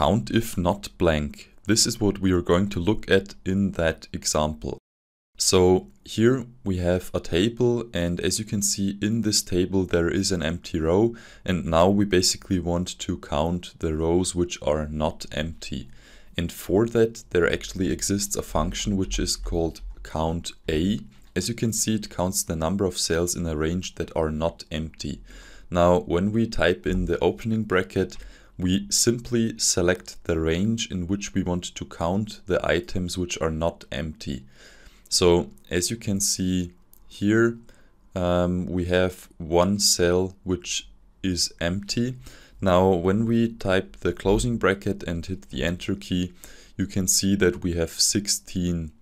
count if not blank. This is what we are going to look at in that example. So here we have a table, and as you can see in this table there is an empty row, and now we basically want to count the rows which are not empty. And for that there actually exists a function which is called COUNTA. As you can see, it counts the number of cells in a range that are not empty. Now when we type in the opening bracket, we simply select the range in which we want to count the items which are not empty. So as you can see here, we have one cell which is empty. Now when we type the closing bracket and hit the enter key, you can see that we have 16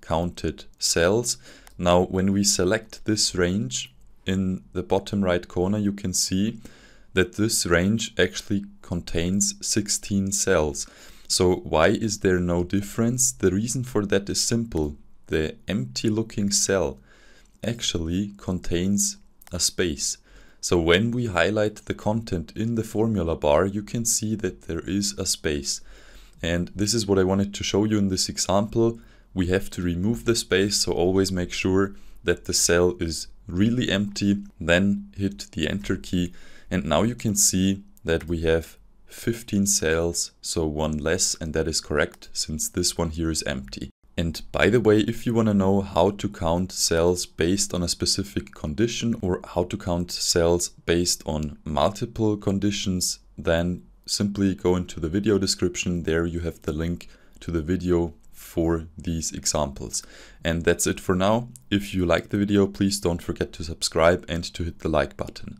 counted cells. Now when we select this range in the bottom right corner, you can see that this range actually contains 16 cells. So why is there no difference? The reason for that is simple. The empty looking cell actually contains a space. So when we highlight the content in the formula bar, you can see that there is a space. And this is what I wanted to show you in this example. We have to remove the space, so always make sure that the cell is really empty, then hit the enter key. And now you can see that we have 15 cells, so one less, and that is correct since this one here is empty. And by the way, if you want to know how to count cells based on a specific condition or how to count cells based on multiple conditions, then simply go into the video description. There you have the link to the video for these examples. And that's it for now. If you like the video, please don't forget to subscribe and to hit the like button.